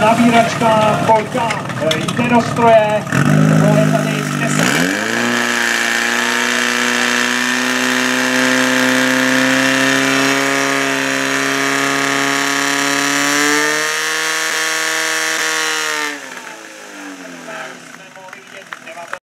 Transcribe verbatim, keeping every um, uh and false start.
nabíračka, kolka, jde do stroje, tohle tady nesmí.